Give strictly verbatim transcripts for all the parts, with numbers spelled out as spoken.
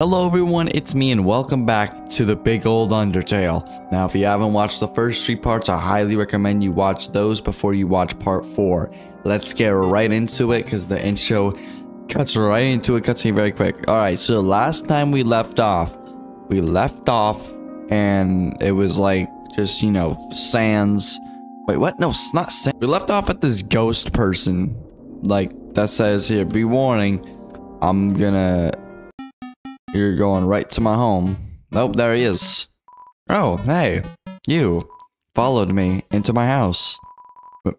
Hello everyone, it's me and welcome back to the big old Undertale. Now if you haven't watched the first three parts, I highly recommend you watch those before you watch part four. Let's get right into it because the intro cuts right into it, cuts me very quick. Alright, so last time we left off, we left off and it was like just, you know, Sans. Wait, what? No, it's not Sans. We left off at this ghost person, like that says here, be warning, I'm gonna... You're going right to my home. Nope, there he is. Oh, hey. You followed me into my house.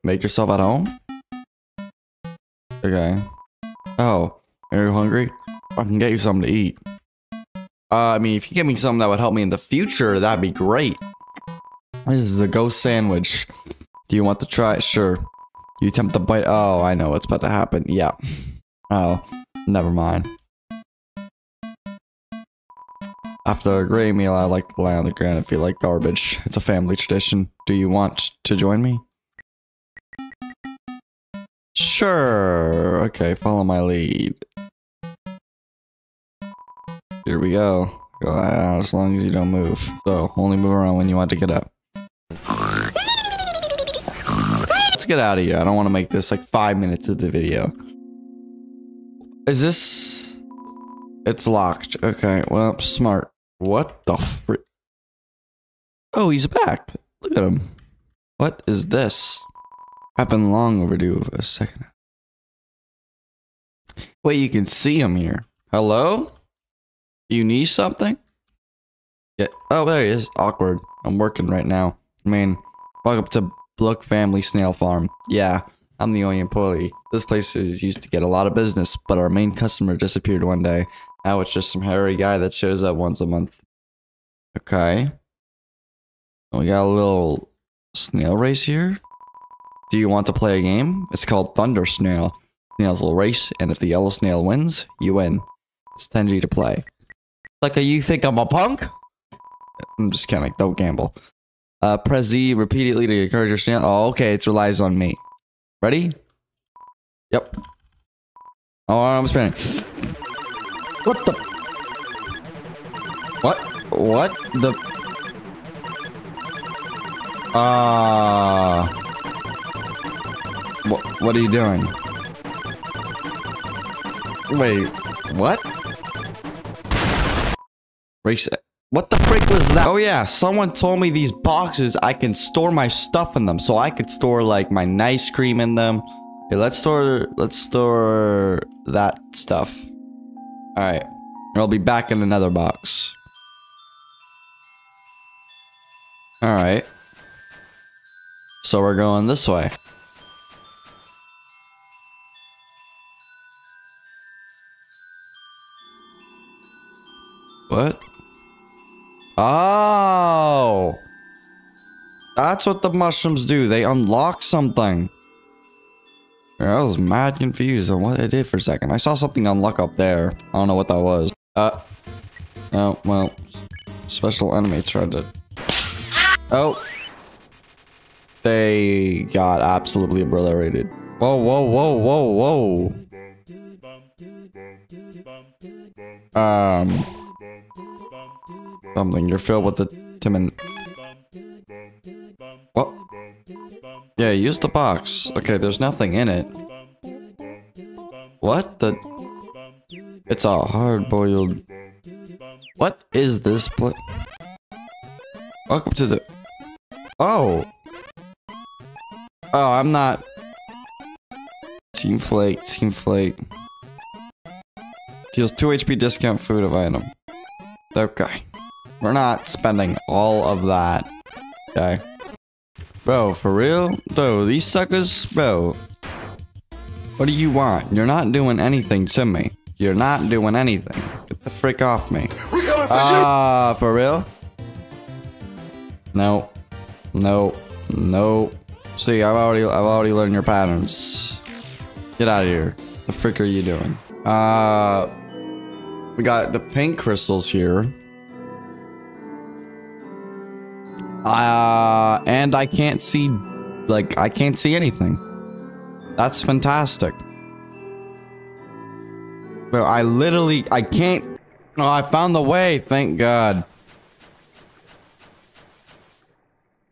Make yourself at home? Okay. Oh, are you hungry? I can get you something to eat. Uh, I mean, if you give me something that would help me in the future, that'd be great. This is the ghost sandwich. Do you want to try it? Sure. You attempt to bite. Oh, I know what's about to happen. Yeah. Oh, never mind. After a great meal, I like to lie on the ground and feel like garbage. It's a family tradition. Do you want to join me? Sure. Okay, follow my lead. Here we go. As long as you don't move. So, only move around when you want to get up. Let's get out of here. I don't want to make this like five minutes of the video. Is this... It's locked. Okay, well, I'm smart. What the frick? Oh, he's back. Look at him. What is this? I've been long overdue for a second. Wait, you can see him here. Hello? You need something? Yeah. Oh, there he is. Awkward. I'm working right now. I mean, welcome to Blook Family Snail Farm. Yeah, I'm the only employee. This place is used to get a lot of business, but our main customer disappeared one day. Now it's just some hairy guy that shows up once a month. Okay. We got a little snail race here. Do you want to play a game? It's called Thunder Snail. Snails will race, and if the yellow snail wins, you win. It's ten G to play. Like, you think I'm a punk? I'm just kidding. Don't gamble. Uh, press Z repeatedly to encourage your snail. Oh, okay. It relies on me. Ready? Yep. Oh, I'm spinning. What the? What? What the? Ah. Uh, what? What are you doing? Wait. What? Race. What the frick was that? Oh yeah, someone told me these boxes, I can store my stuff in them, so I could store like my nice cream in them. Okay, let's store. Let's store that stuff. Alright, I'll be back in another box. Alright. So we're going this way. What? Oh! That's what the mushrooms do. They unlock something. I was mad confused on what I did for a second. I saw something unlock up there. I don't know what that was. Uh, oh, well, special enemy tried to... Oh. They got absolutely obliterated. Whoa, whoa, whoa, whoa, whoa. Um. Something. You're filled with the timid... What? Yeah, use the box. Okay, there's nothing in it. What the? It's a hard-boiled... What is this place? Welcome to the... Oh! Oh, I'm not... Team Flake, Team Flake. Deals two H P discount food of item. Okay. We're not spending all of that. Okay. Bro, for real? Bro, these suckers? Bro. What do you want? You're not doing anything to me. You're not doing anything. Get the frick off me. Ah, uh, for real? No. No. No. See, I've already I've already learned your patterns. Get out of here. The frick are you doing? Uh we got the pink crystals here. Uh, and I can't see, like, I can't see anything. That's fantastic. Bro, I literally, I can't, Oh, I found the way, thank God.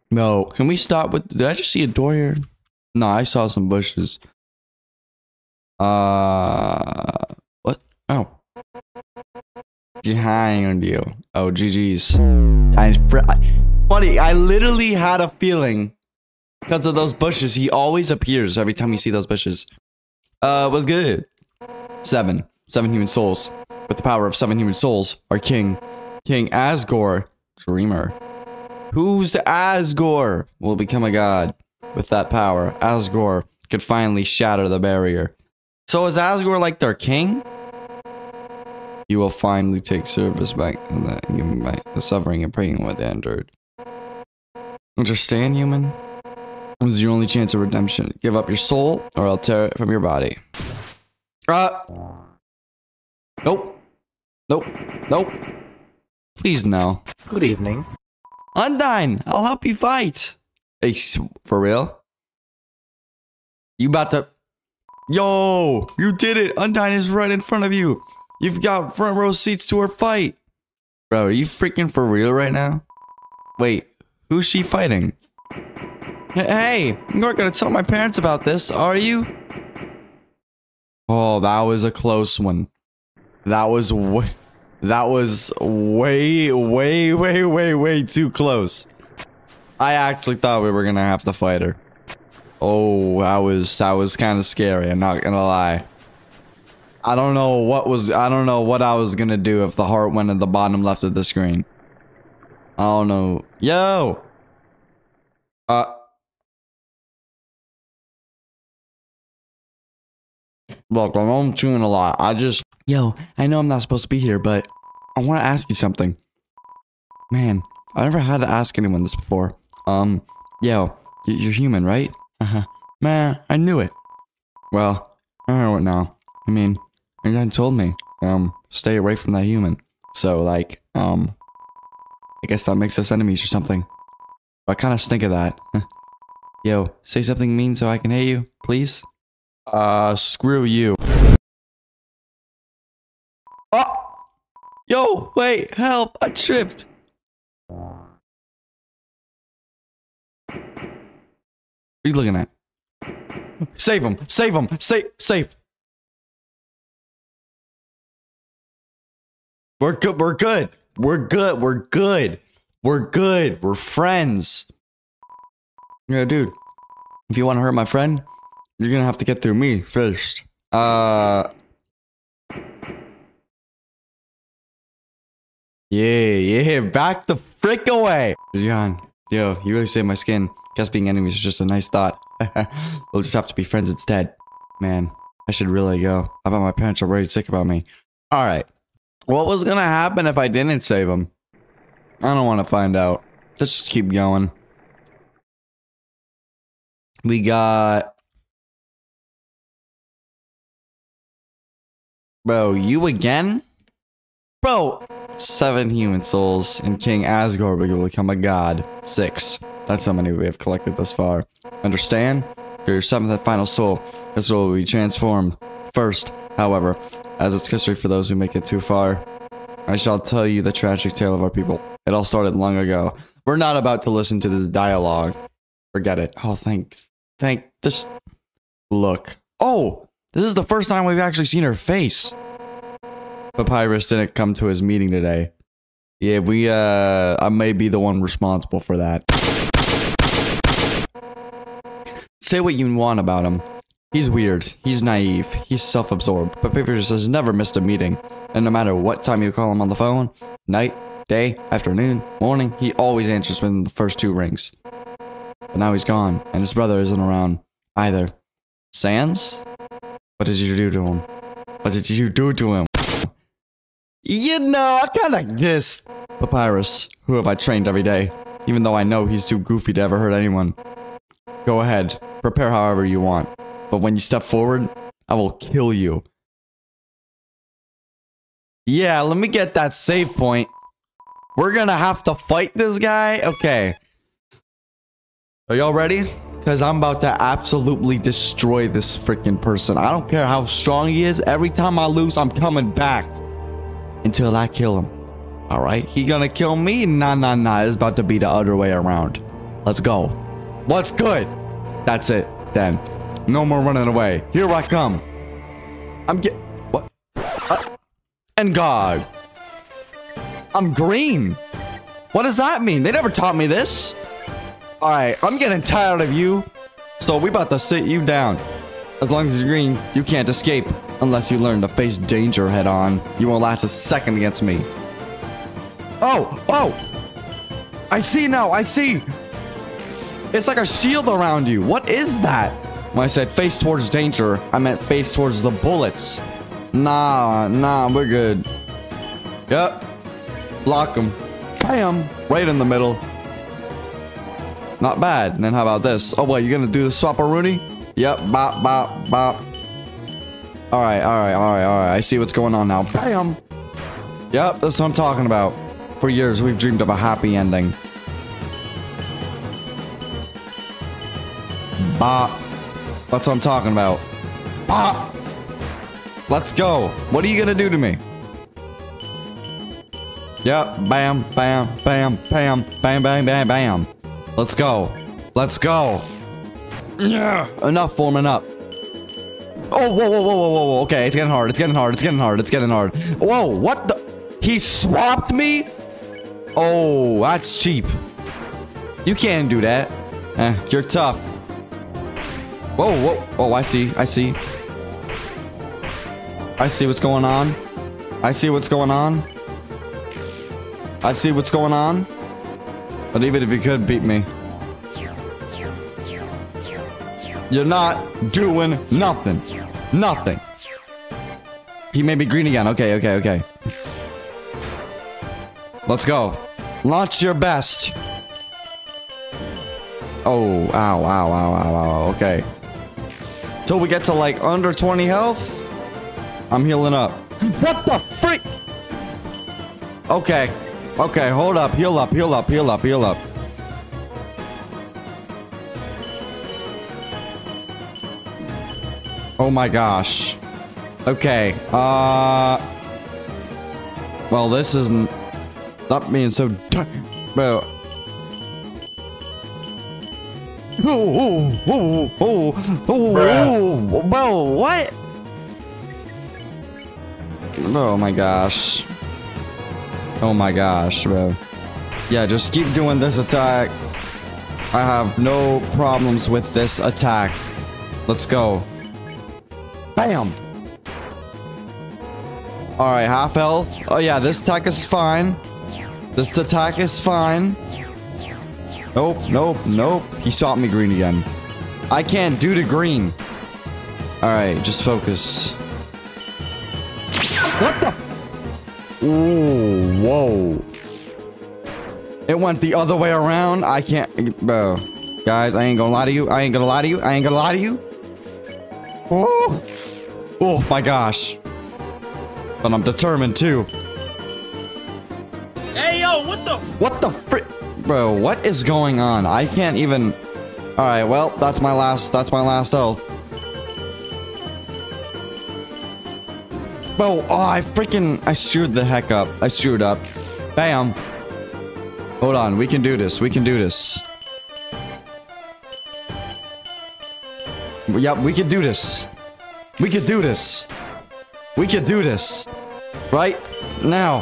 No, can we stop with, did I just see a door here? No, I saw some bushes. Uh, what? Oh. Behind you. Oh, G G's. I, funny, I literally had a feeling because of those bushes. He always appears every time you see those bushes. Uh, what's good? Seven. Seven human souls. With the power of seven human souls, our king, King Asgore Dreemurr. Who's Asgore? Will become a god. With that power, Asgore could finally shatter the barrier. So is Asgore like their king? You will finally take service back to that and give him back the suffering and pain what they endured. Understand, human? This is your only chance of redemption. Give up your soul, or I'll tear it from your body. Uh. Nope. Nope. Nope. Please, no. Good evening. Undyne, I'll help you fight. Hey, for real? You about to... Yo, you did it. Undyne is right in front of you. You've got front row seats to her fight. Bro, are you freaking for real right now? Wait, who's she fighting? Hey, you're not gonna tell my parents about this, are you? Oh, that was a close one. That was way, that was way, way, way, way, way too close. I actually thought we were gonna have to fight her. Oh, that was, that was kind of scary, I'm not gonna lie. I don't know what was, I don't know what I was gonna do if the heart went at the bottom left of the screen. I don't know. Yo! Uh. Look, I'm chewing a lot. I just. Yo, I know I'm not supposed to be here, but I want to ask you something. Man, I never had to ask anyone this before. Um, yo, you're human, right? Uh huh. Man, I knew it. Well, I don't know what now. I mean. And then told me, um, stay away from that human. So, like, um, I guess that makes us enemies or something. I kind of stink of that. Yo, say something mean so I can hate you, please. Uh, screw you. Oh! Yo, wait, help, I tripped. What are you looking at? Save him, save him, save, save. We're good, we're good, we're good, we're good, we're good, we're friends. Yeah, dude, if you want to hurt my friend, you're gonna have to get through me first. Uh... Yeah, yeah, back the frick away! John, yo, you really saved my skin. Guess being enemies is just a nice thought. We'll just have to be friends instead. Man, I should really go. I bet my parents are worried sick about me. Alright. What was gonna happen if I didn't save him? I don't want to find out. Let's just keep going. We got... Bro, you again? Bro! Seven human souls, and King Asgore will become a god. Six. That's how many we have collected thus far. Understand? You're your seventh and final soul. This soul will be transformed. First, however, as it's history for those who make it too far, I shall tell you the tragic tale of our people. It all started long ago. We're not about to listen to this dialogue. Forget it. Oh, thank, thank this. Look. Oh, this is the first time we've actually seen her face. Papyrus didn't come to his meeting today. Yeah, we, uh, I may be the one responsible for that. Say what you want about him. He's weird, he's naive, he's self-absorbed, but Papyrus has never missed a meeting. And no matter what time you call him on the phone, night, day, afternoon, morning, he always answers within the first two rings. But now he's gone, and his brother isn't around either. Sans? What did you do to him? What did you do to him? You know, I kinda guess. Papyrus, who have I trained every day, even though I know he's too goofy to ever hurt anyone. Go ahead, prepare however you want. But when you step forward, I will kill you. Yeah, let me get that save point. We're gonna have to fight this guy? Okay. Are y'all ready? Because I'm about to absolutely destroy this freaking person. I don't care how strong he is. Every time I lose, I'm coming back. until I kill him. All right, he gonna kill me? Nah, nah, nah. It's about to be the other way around. Let's go. What's good? That's it then. No more running away. Here I come. I'm get what? Uh, and God, I'm green. What does that mean? They never taught me this. All right, I'm getting tired of you. So we about to sit you down. As long as you're green, you can't escape. Unless you learn to face danger head on. You won't last a second against me. Oh, oh! I see now, I see! It's like a shield around you. What is that? When I said face towards danger, I meant face towards the bullets. Nah, nah, we're good. Yep. Block them. Bam! Right in the middle. Not bad. And then how about this? Oh, what, you gonna do the swap-a-rooney? Yep, bop, bop, bop. Alright, alright, alright, alright. I see what's going on now. Bam! Yep, that's what I'm talking about. For years, we've dreamed of a happy ending. Bop. That's what I'm talking about. Bop! Let's go. What are you gonna do to me? Yep, bam, bam, bam, bam, bam, bam, bam, bam. Let's go. Let's go. Yeah. Enough forming up. Oh, whoa, whoa, whoa, whoa, whoa. Okay, it's getting hard. It's getting hard. It's getting hard. It's getting hard. Whoa, what the? He swapped me? Oh, that's cheap. You can't do that. Eh, you're tough. Whoa, whoa. Oh, I see. I see. I see what's going on. I see what's going on. I see what's going on. But even if you could beat me, you're not doing nothing. Nothing. He made me green again. Okay, okay, okay. Let's go. Launch your best. Oh, ow, ow, ow, ow, ow. Okay. Till we get to like under twenty health, I'm healing up. What the freak? Okay. Okay, hold up, heal up, heal up, heal up, heal up. Oh my gosh. Okay, uh... well, this isn't... Stop being so... Bro. Ooh, ooh, ooh, ooh, ooh, ooh, bro, what? Oh my gosh. Oh my gosh, bro. Yeah, just keep doing this attack. I have no problems with this attack. Let's go. Bam! Alright, half health. Oh yeah, this attack is fine. This attack is fine. Nope, nope, nope. He shot me green again. I can't do the green. Alright, just focus. What the? Ooh, whoa. It went the other way around. I can't, bro. Guys, I ain't gonna lie to you. I ain't gonna lie to you. I ain't gonna lie to you. Oh, oh my gosh. But I'm determined too. Hey, yo, what the? What the frick? Bro, what is going on? I can't even. All right, well, that's my last, that's my last health. Bro, oh, I freaking, I screwed the heck up. I screwed up. Bam. Hold on, we can do this. We can do this. Yep, we can do this. We can do this. We can do this. Right now.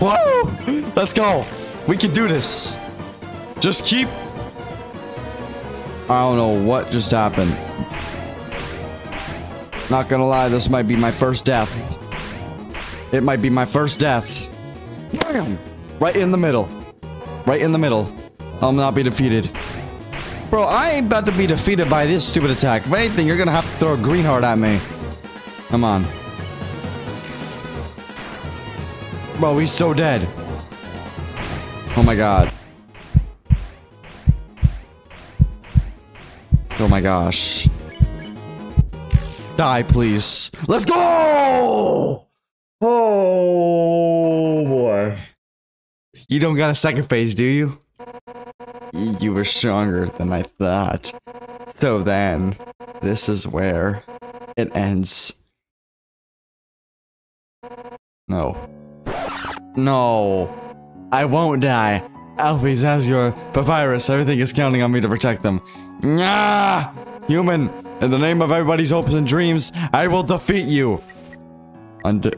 Whoa! Let's go. We can do this. Just keep... I don't know what just happened. Not gonna lie, this might be my first death. It might be my first death. Bam! Right in the middle. Right in the middle. I'll not be defeated. Bro, I ain't about to be defeated by this stupid attack. If anything, you're gonna have to throw a green heart at me. Come on. Bro, he's so dead. Oh my god. Oh my gosh. Die, please. Let's go! Oh, boy. You don't got a second phase, do you? You were stronger than I thought. So then, this is where it ends. No. No. I won't die. Alphys, Asgore, Papyrus, everything is counting on me to protect them. Nyah! Human, in the name of everybody's hopes and dreams, I will defeat you! Under...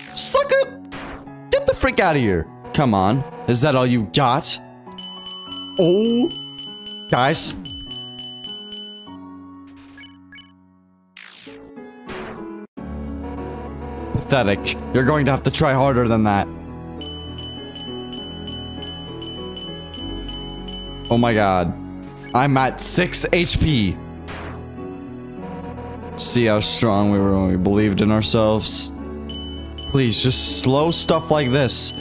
Suck up! Get the freak out of here! Come on, is that all you got? Oh! Guys! Pathetic. You're going to have to try harder than that. Oh my god. I'm at six H P. See how strong we were when we believed in ourselves? Please, just slow stuff like this.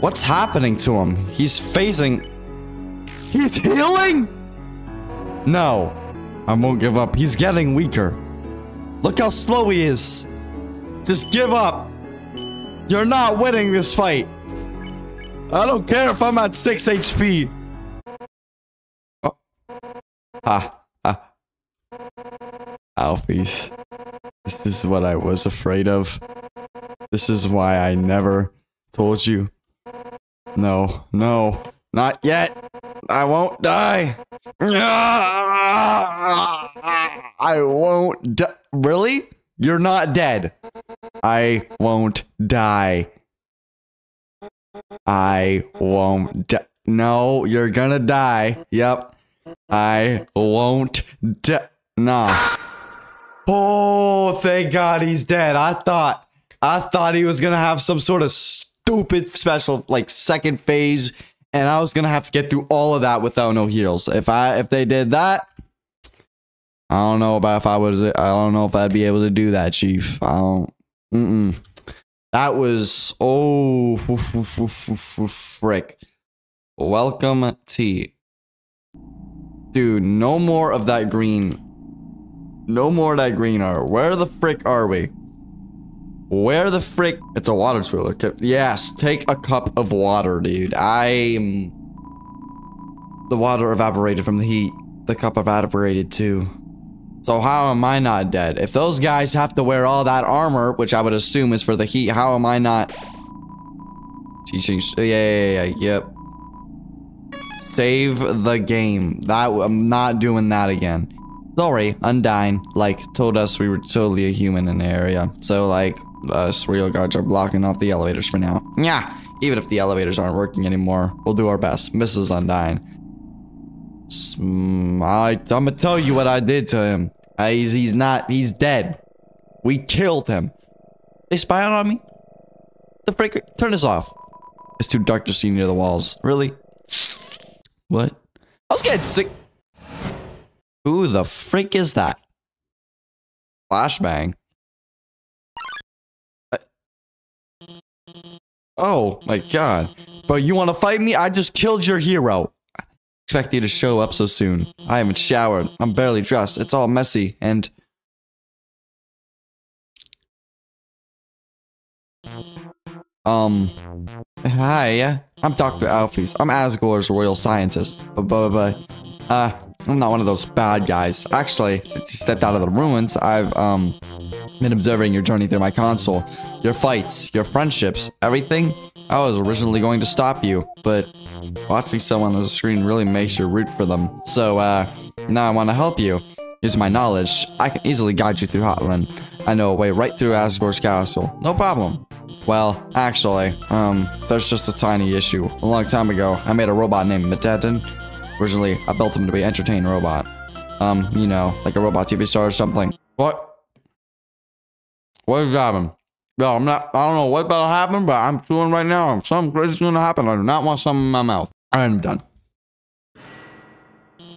What's happening to him? He's phasing... He's healing?! No. I won't give up. He's getting weaker. Look how slow he is. Just give up. You're not winning this fight. I don't care if I'm at six H P. Ha, ha. Alphys. This is what I was afraid of. This is why I never told you. No, no, not yet. I won't die. I won't die. Really? You're not dead. I won't die. I won't die. No, you're gonna die. Yep. I won't die. Nah. Oh, thank God he's dead. I thought, I thought he was gonna have some sort of stupid special, like second phase, and I was gonna have to get through all of that without no heals. If I, if they did that, I don't know about if I was, I don't know if I'd be able to do that, Chief. I don't. Mm-mm. That was oh frick. Welcome tea. Dude, no more of that green. No more of that green art. Where the frick are we? Where the frick? It's a water toilet. Yes, take a cup of water, dude. I'm... The water evaporated from the heat. The cup evaporated too. So how am I not dead? If those guys have to wear all that armor, which I would assume is for the heat, how am I not... Yeah, yeah, yeah, yeah, yep. Save the game. That I'm not doing that again. Sorry, Undyne, like, told us we were totally a human in the area. So, like, us real guards are blocking off the elevators for now. Yeah, even if the elevators aren't working anymore, we'll do our best. Missus Undyne. I, I'm gonna tell you what I did to him. I, he's, he's not, he's dead. We killed him. They spied on me? The freak, turn this off. It's too dark to see near the walls. Really? What? I was getting sick. Who the freak is that? Flashbang. I oh my god. Bro, you wanna fight me? I just killed your hero. I expect you to show up so soon. I haven't showered. I'm barely dressed. It's all messy and... Um... Hi, I'm Doctor Alphys. I'm Asgore's royal scientist. Buh-buh-buh. Uh, I'm not one of those bad guys. Actually, since you stepped out of the ruins, I've, um, been observing your journey through my console. Your fights, your friendships, everything. I was originally going to stop you, but watching someone on the screen really makes you root for them. So, uh, now I want to help you. Here's my knowledge. I can easily guide you through Hotland. I know a way right through Asgore's castle. No problem. Well, actually, um, there's just a tiny issue. A long time ago, I made a robot named Mettaton. Originally, I built him to be an entertaining robot. Um, you know, like a robot T V star or something. What? What happened? No, I'm not, I don't know what that'll happen, but I'm doing right now. If something crazy's gonna happen, I do not want something in my mouth. Alright, I'm done.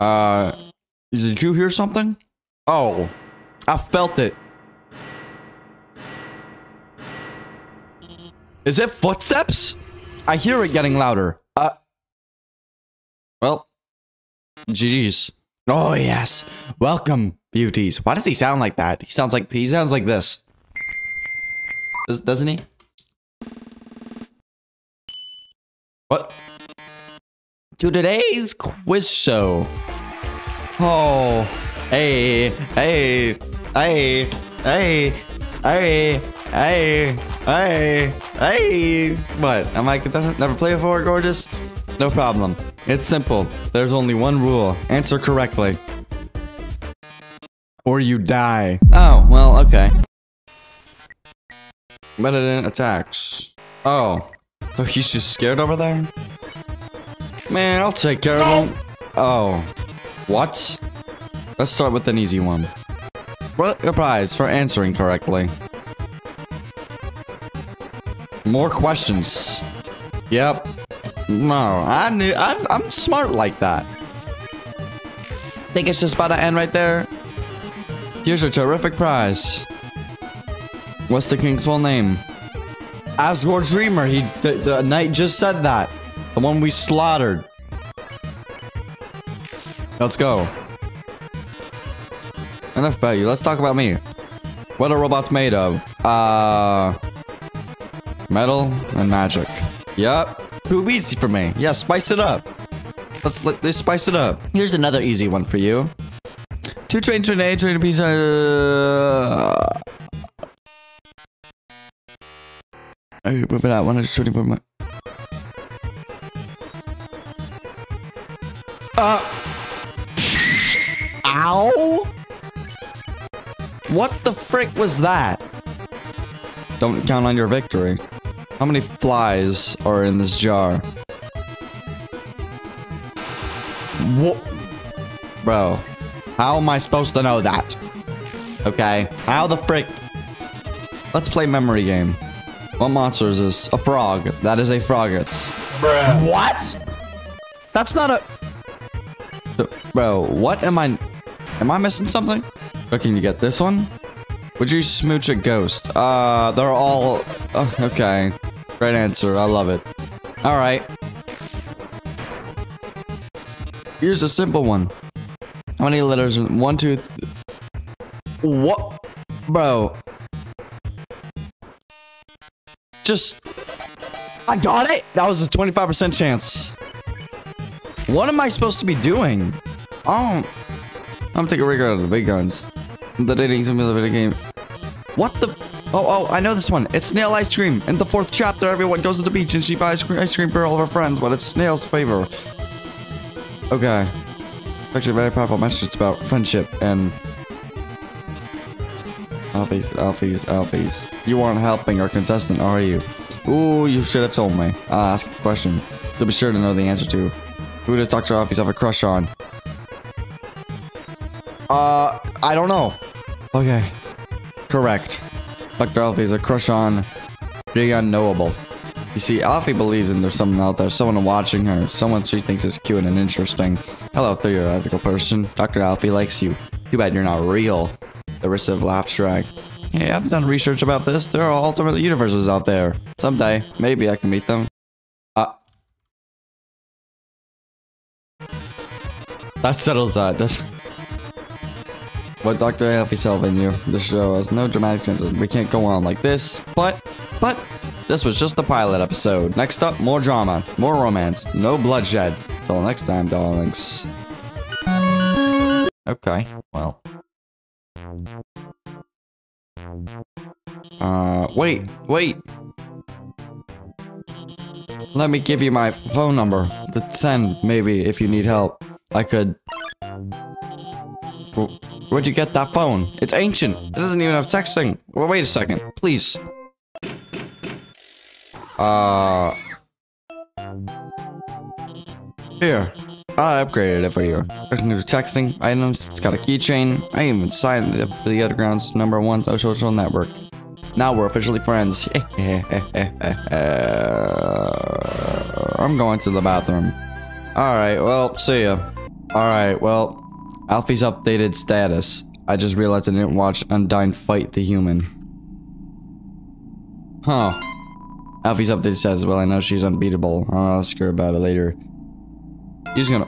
Uh, did you hear something? Oh, I felt it. Is it footsteps? I hear it getting louder. Uh. Well. G G's. Oh yes. Welcome, beauties. Why does he sound like that? He sounds like he sounds like this. Does, doesn't he? What? To today's quiz show. Oh. Hey. Hey. Hey. Hey. Hey, hey, hey, hey. What? I'm like, it doesn't never play before, gorgeous? No problem. It's simple. There's only one rule. Answer correctly. Or you die. Oh, well, okay. But it didn't attack. Oh. So he's just scared over there? Man, I'll take care of him. Oh. What? Let's start with an easy one. What a prize for answering correctly. More questions. Yep. No, I knew. I, I'm smart like that. Think it's just about to end right there. Here's a terrific prize. What's the king's full name? Asgore Dreemurr. He, the, the knight just said that. The one we slaughtered. Let's go. Enough about you. Let's talk about me. What are robots made of? Uh, metal and magic. Yep. Too easy for me. Yeah, spice it up. Let's let this spice it up. Here's another easy one for you. Two trains to an A, train to B. Uh, okay, moving out. one hundred twenty-four more. Uh. Ow. What the frick was that? Don't count on your victory. How many flies are in this jar? What? Bro, how am I supposed to know that? Okay, how the frick? Let's play memory game. What monster is this? A frog. That is a froggets. Bruh. What? That's not a... Bro, what am I... Am I missing something? Can you get this one? Would you smooch a ghost? Uh, they're all... Oh, okay. Great answer. I love it. Alright. Here's a simple one. How many letters? One, two... Th what? Bro. Just... I got it! That was a twenty-five percent chance. What am I supposed to be doing? I don't... I'm taking a rig out of the big guns. The dating sim of the game. What the? Oh, oh, I know this one. It's snail ice cream. In the fourth chapter, everyone goes to the beach and she buys ice cream for all of her friends, but it's snail's favor. Okay. Actually, a very powerful message about friendship and... Alphys, Alphys, Alphys. You aren't helping our contestant, are you? Ooh, you should have told me. I'll ask a question. You'll be sure to know the answer to. Who does Doctor Alphys have a crush on? Uh, I don't know. Okay. Correct. Doctor Alphys, a crush on the unknowable. You see, Alphys believes in there's someone out there, someone watching her, someone she thinks is cute and interesting. Hello, theoretical person. Doctor Alphys likes you. Too bad you're not real. Derisive laugh track. Hey, I've done research about this. There are alternate universes out there. Someday, maybe I can meet them. Uh. That settles that, doesn't it? But Doctor Alphys helping you. This show has no dramatic chances. We can't go on like this. But, but, this was just the pilot episode. Next up, more drama, more romance, no bloodshed. Till next time, darlings. Okay, well. Uh, wait, wait. Let me give you my phone number. To send, maybe, if you need help. I could... Where'd you get that phone? It's ancient. It doesn't even have texting. Well, wait a second, please. Uh... Here. I upgraded it for you. Looking through texting items. It's got a keychain. I even signed it for the Underground's number one social network. Now we're officially friends. I'm going to the bathroom. Alright, well, see ya. Alright, well... Alphys' updated status. I just realized I didn't watch Undyne fight the human. Huh. Alphys' updated status. Well, I know she's unbeatable. I'll ask her about it later. He's gonna...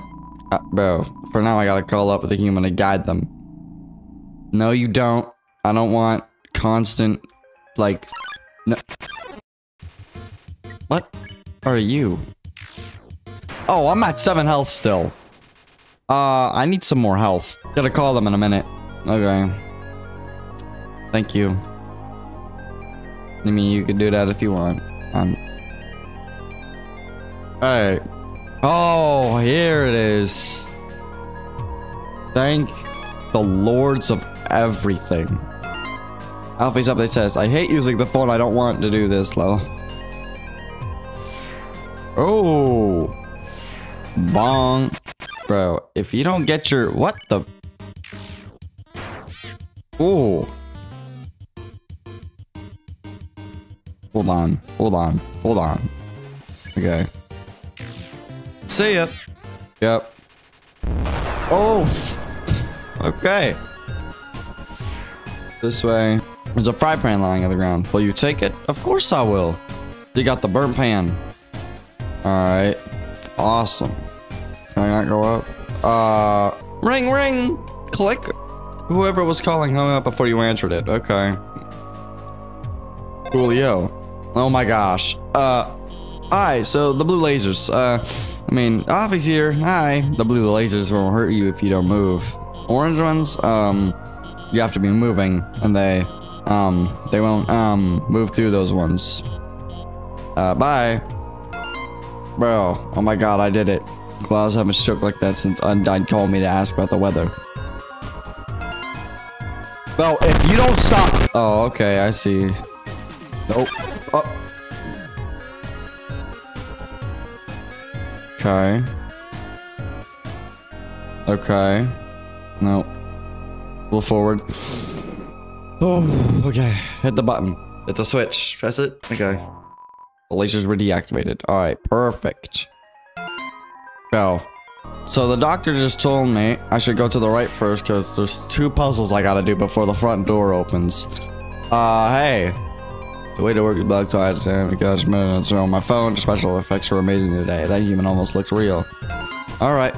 Uh, bro, for now I gotta call up with the human to guide them. No, you don't. I don't want constant, like... No. What are you? Oh, I'm at seven health still. Uh, I need some more health. Gotta call them in a minute. Okay. Thank you. I mean, you could do that if you want. Um, Alright. Oh, here it is. Thank the lords of everything. Alphys update says, I hate using the phone. I don't want to do this, lol. Oh. Bong. Bro, if you don't get your... What the... Oh. Hold on. Hold on. Hold on. Okay. See ya. Yep. Oh. Okay. This way. There's a fry pan lying on the ground. Will you take it? Of course I will. You got the burnt pan. Alright. Awesome. Can I not go up? Uh. Ring, ring. Click. Whoever was calling hung up before you answered it. Okay. Coolio. Oh my gosh. Uh. Alright, so the blue lasers. Uh, I mean, Alphys here. Hi. The blue lasers won't hurt you if you don't move. Orange ones, um, you have to be moving, and they, um, they won't, um, move through those ones. Uh, bye. Bro, oh my god, I did it. Clouds haven't shook like that since Undyne called me to ask about the weather. Bro, if you don't stop- Oh, okay, I see. Nope. Oh. Okay. Okay. No. A little forward. Oh, okay. Hit the button. It's a switch. Press it. Okay. The lasers were deactivated. Alright, perfect. So, so the doctor just told me I should go to the right first because there's two puzzles I gotta do before the front door opens. Uh, hey. The way to work is black tie today because minutes are on my phone. The special effects were amazing today. That human almost looked real. All right.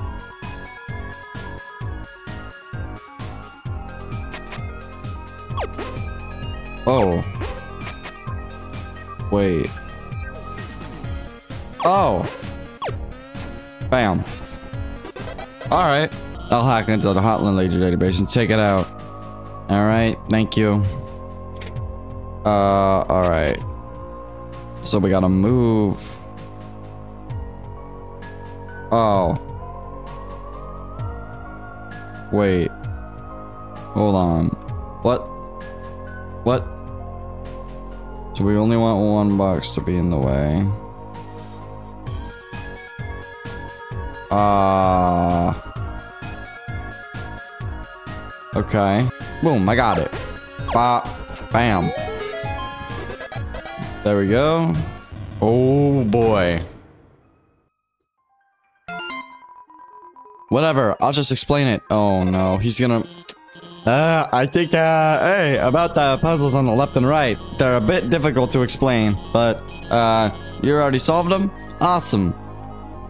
Oh. Wait. Oh. Bam. All right. I'll hack into the Hotland laser database and take it out. All right. Thank you. Uh, alright. So we gotta move. Oh. Wait. Hold on. What? What? So we only want one box to be in the way. Ah. Uh, okay. Boom, I got it. Bop. Bam. There we go. Oh boy. Whatever, I'll just explain it. Oh no, he's gonna... Uh, I think, uh, hey, about the puzzles on the left and right. They're a bit difficult to explain, but, uh, you already solved them? Awesome.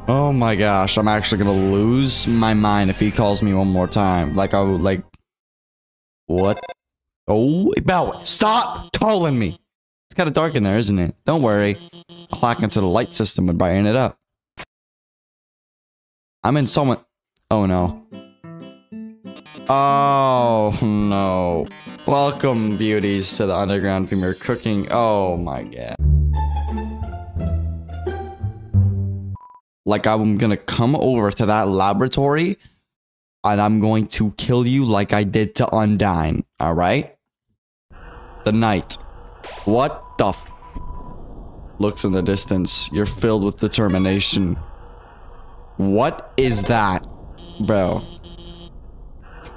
Oh my gosh, I'm actually gonna lose my mind if he calls me one more time. Like, oh, like... What? Oh, Bell, stop calling me! It's kind of dark in there, isn't it? Don't worry. I'll hack into the light system and brighten it up. I'm in someone... Oh, no. Oh, no. Welcome, beauties, to the underground Dreemurr cooking. Oh, my God. Like, I'm gonna come over to that laboratory, and I'm going to kill you like I did to Undyne. Alright? The night. What? The f looks in the distance. You're filled with determination. What is that, bro?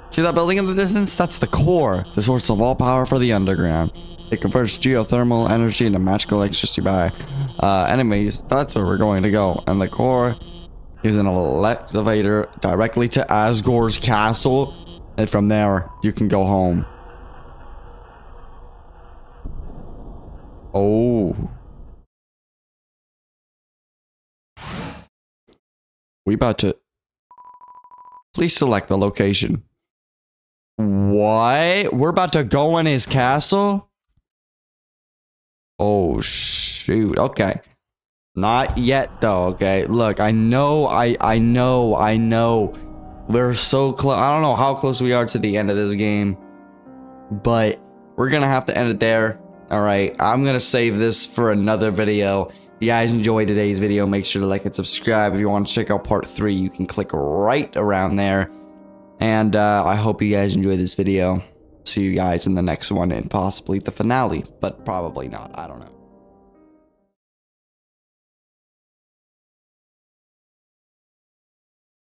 See that building in the distance? That's the core, the source of all power for the underground. It converts geothermal energy into magical electricity by uh, enemies. That's where we're going to go. And the core is an elevator directly to Asgore's castle, and from there you can go home. Oh. We about to... Please select the location. What? We're about to go in his castle? Oh, shoot. Okay. Not yet, though, okay? Look, I know, I, I know, I know. We're so close. I don't know how close we are to the end of this game. But we're gonna have to end it there. Alright, I'm gonna save this for another video. If you guys enjoyed today's video, make sure to like and subscribe. If you want to check out part three, you can click right around there. And uh, I hope you guys enjoyed this video. See you guys in the next one and possibly the finale, but probably not. I don't know.